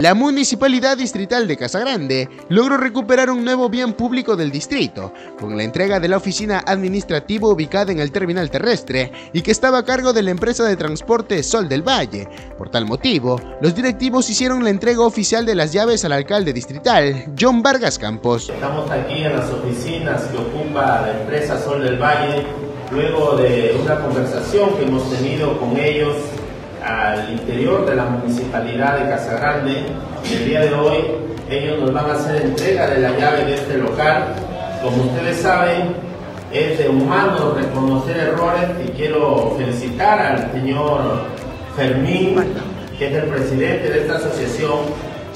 La Municipalidad Distrital de Casagrande logró recuperar un nuevo bien público del distrito, con la entrega de la oficina administrativa ubicada en el terminal terrestre y que estaba a cargo de la empresa de transporte Sol del Valle. Por tal motivo, los directivos hicieron la entrega oficial de las llaves al alcalde distrital, John Vargas Campos. Estamos aquí en las oficinas que ocupa la empresa Sol del Valle, luego de una conversación que hemos tenido con ellos al interior de la Municipalidad de Casagrande. El día de hoy ellos nos van a hacer entrega de la llave de este local. Como ustedes saben, es de humano reconocer errores, y quiero felicitar al señor Fermín, que es el presidente de esta asociación,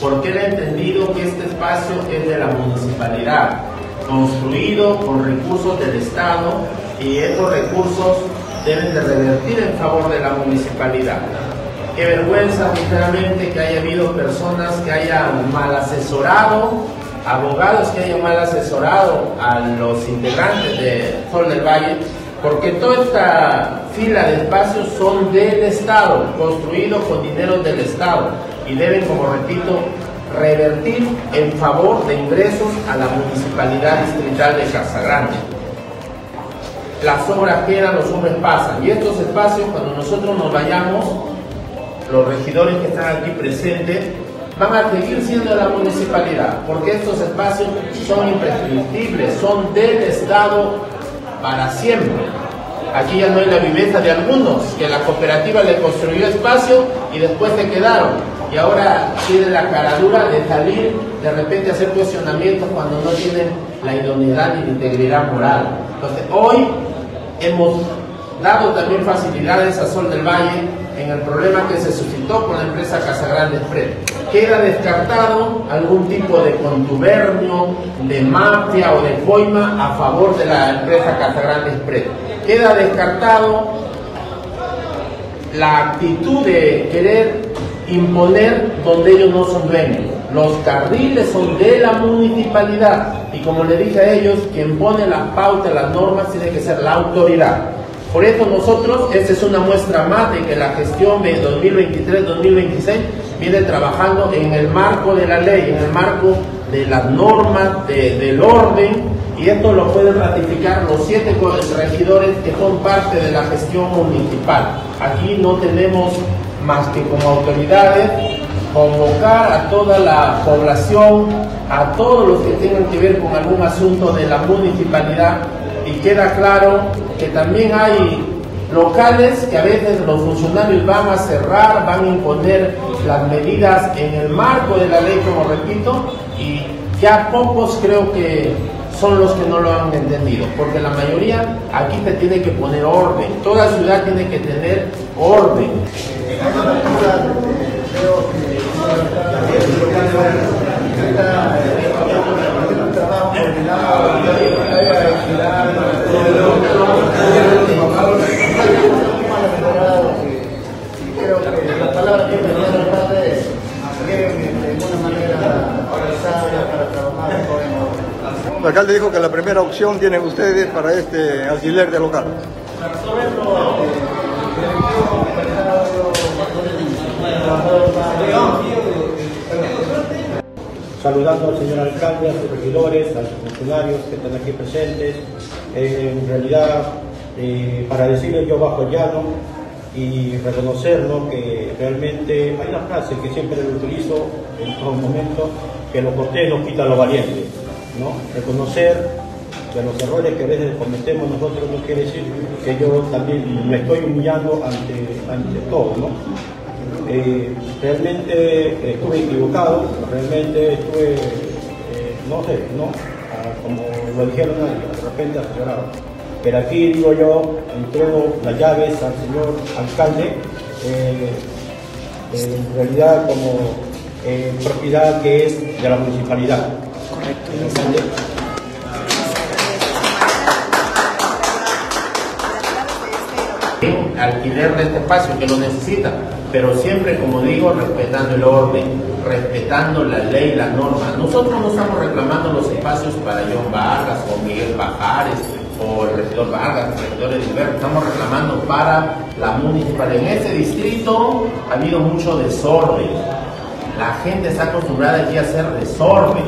porque él ha entendido que este espacio es de la municipalidad, construido con recursos del Estado, y estos recursos deben de revertir en favor de la municipalidad. Qué vergüenza, sinceramente, que haya habido personas que hayan mal asesorado, abogados que hayan mal asesorado a los integrantes de Sol del Valle, porque toda esta fila de espacios son del Estado, construidos con dinero del Estado, y deben, como repito, revertir en favor de ingresos a la Municipalidad Distrital de Casagrande. Las obras que eran, los hombres pasan, y estos espacios, cuando nosotros nos vayamos, los regidores que están aquí presentes van a seguir siendo la municipalidad, porque estos espacios son imprescriptibles, son del Estado para siempre. Aquí ya no hay la viveza de algunos que la cooperativa le construyó espacio y después se quedaron, y ahora tienen la caradura de salir de repente a hacer cuestionamientos cuando no tienen la idoneidad ni la integridad moral. Entonces, hoy hemos dado también facilidades a Sol del Valle en el problema que se suscitó con la empresa Casa Grande Spread. Queda descartado algún tipo de contubernio, de mafia o de coima a favor de la empresa Casa Grande Spread. Queda descartado la actitud de querer imponer donde ellos no son dueños. Los carriles son de la municipalidad, y como le dije a ellos, quien pone las pautas, las normas, tiene que ser la autoridad. Por eso nosotros, esta es una muestra más de que la gestión de 2023-2026 viene trabajando en el marco de la ley, en el marco de las normas, del orden, y esto lo pueden ratificar los 7 regidores que son parte de la gestión municipal. Aquí no tenemos más que, como autoridades, convocar a toda la población, a todos los que tengan que ver con algún asunto de la municipalidad, y queda claro que también hay locales que a veces los funcionarios van a cerrar, van a imponer las medidas en el marco de la ley, como repito, y ya pocos creo que son los que no lo han entendido, porque la mayoría aquí se tiene que poner orden, toda ciudad tiene que tener orden. El alcalde dijo que la primera opción tienen ustedes para este alquiler de local. Saludando al señor alcalde, a sus regidores, a sus funcionarios que están aquí presentes. En realidad, para decirles yo bajo el llano y reconocerlo, que realmente hay una frase que siempre lo utilizo en todo momento, que los cortés nos quitan los valientes, ¿no? Reconocer que los errores que a veces cometemos nosotros no quiere decir que yo también me estoy humillando ante todo, ¿no? Realmente estuve equivocado, realmente estuve, no sé, ¿no? Como lo dijeron ahí, de repente asesorado. Pero aquí digo yo, entrego las llaves al señor alcalde, en realidad como propiedad que es de la municipalidad. Correcto. Alquiler de este espacio que lo necesita, pero siempre, como digo, respetando el orden, respetando la ley, las normas. Nosotros no estamos reclamando los espacios para John Vargas o Miguel Bajares o el regidor Vargas, el regidor Edilberto. Estamos reclamando para la municipalidad. En este distrito ha habido mucho desorden. La gente está acostumbrada aquí a hacer desorden,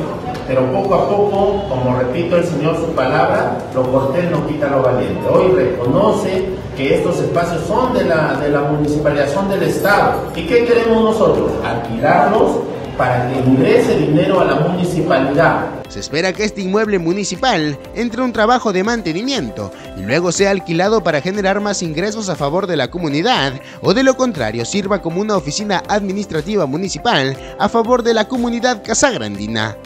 pero poco a poco, como repito el Señor su palabra, lo cortés no quita lo valiente. Hoy reconoce que estos espacios son de la municipalidad, son del Estado. ¿Y qué queremos nosotros? Alquilarlos para que ingrese dinero a la municipalidad. Se espera que este inmueble municipal entre a un trabajo de mantenimiento y luego sea alquilado para generar más ingresos a favor de la comunidad, o de lo contrario sirva como una oficina administrativa municipal a favor de la comunidad casagrandina.